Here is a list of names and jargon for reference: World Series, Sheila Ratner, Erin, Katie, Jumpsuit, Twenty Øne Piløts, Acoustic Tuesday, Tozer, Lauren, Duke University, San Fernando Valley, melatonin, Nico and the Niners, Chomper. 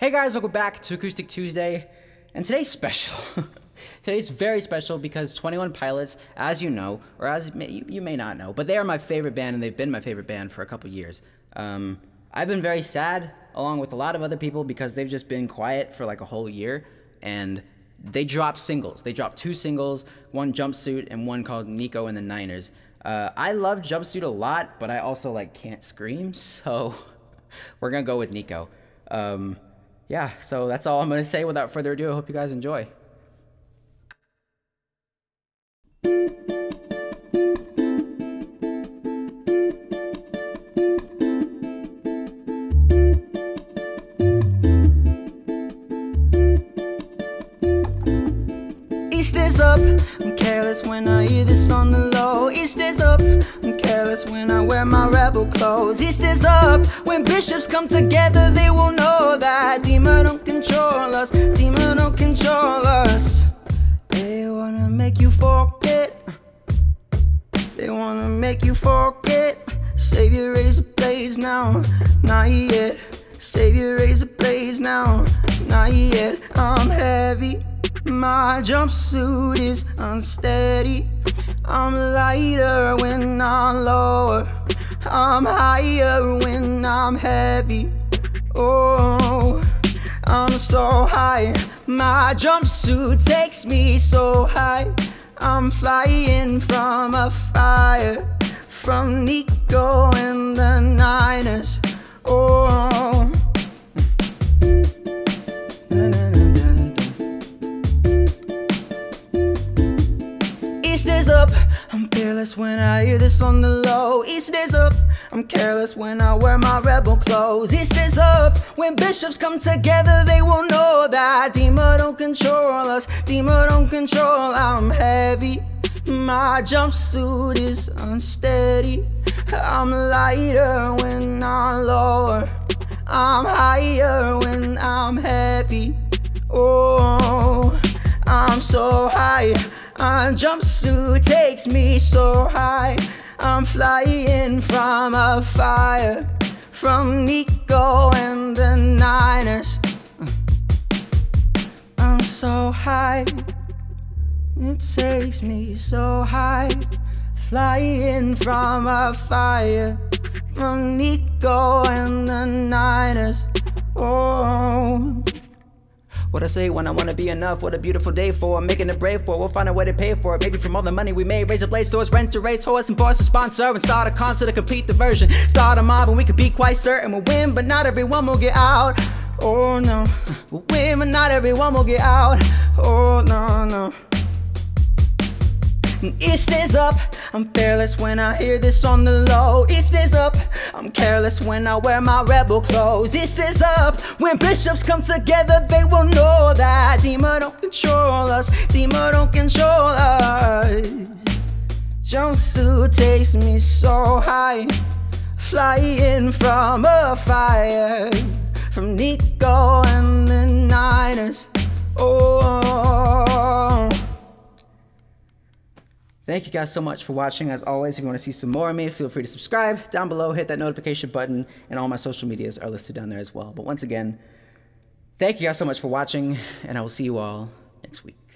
Hey guys, welcome back to Acoustic Tuesday, and today's special. Today's very special because 21 Pilots, as you know, or as you may not know, but they are my favorite band, and they've been my favorite band for a couple years. I've been very sad, along with a lot of other people, because they've just been quiet for like a whole year, and they dropped singles. They dropped two singles, one Jumpsuit and one called Nico and the Niners. I love Jumpsuit a lot, but I also like can't scream, so we're gonna go with Nico. Yeah, so that's all I'm going to say. Without further ado, I hope you guys enjoy. He stays up, I'm careless when I hear this on the low. He stays up, I'm careless when I wear my rebel clothes. He stays up, when bishops come together they will know that demon don't control us, demon don't control us. They wanna make you forget, they wanna make you forget. Save your razor blades now, not yet. Save your razor blades now, not yet. I'm heavy, my jumpsuit is unsteady. I'm lighter when I'm lower, I'm higher when I'm heavy. Oh, I'm so high, my jumpsuit takes me so high. I'm flying from a fire, from Nico and the Niners. Oh, he stays up, I'm careless when I hear this on the low. He stays up, I'm careless when I wear my rebel clothes. He stays up, when bishops come together they will know that demon don't control us, demon don't control. I'm heavy, my jumpsuit is unsteady. I'm lighter when I'm lower, I'm higher when I'm heavy. Oh, I'm so high, my jumpsuit takes me so high. I'm flying from a fire, from Nico and the Niners. I'm so high, it takes me so high. Flying from a fire, from Nico and the Niners. Oh. What I say when I wanna be enough, what a beautiful day for, I'm making it brave for, we'll find a way to pay for it. Maybe from all the money we made, razor blade stores, rent to race, horse and force a sponsor, and start a concert to complete the version. Start a mob and we could be quite certain we'll win, but not everyone will get out. Oh no, we'll win, but not everyone will get out. Oh no, no. It stays up, I'm fearless when I hear this on the low. It stays up, I'm careless when I wear my rebel clothes. It stays up, when bishops come together they will know that demon don't control us, demon don't control us. Jumpsuit takes me so high, flying from a fire, from Nico and the Niners. Oh. Thank you guys so much for watching. As always, if you want to see some more of me, feel free to subscribe down below, hit that notification button, and all my social medias are listed down there as well. But once again, thank you guys so much for watching, and I will see you all next week.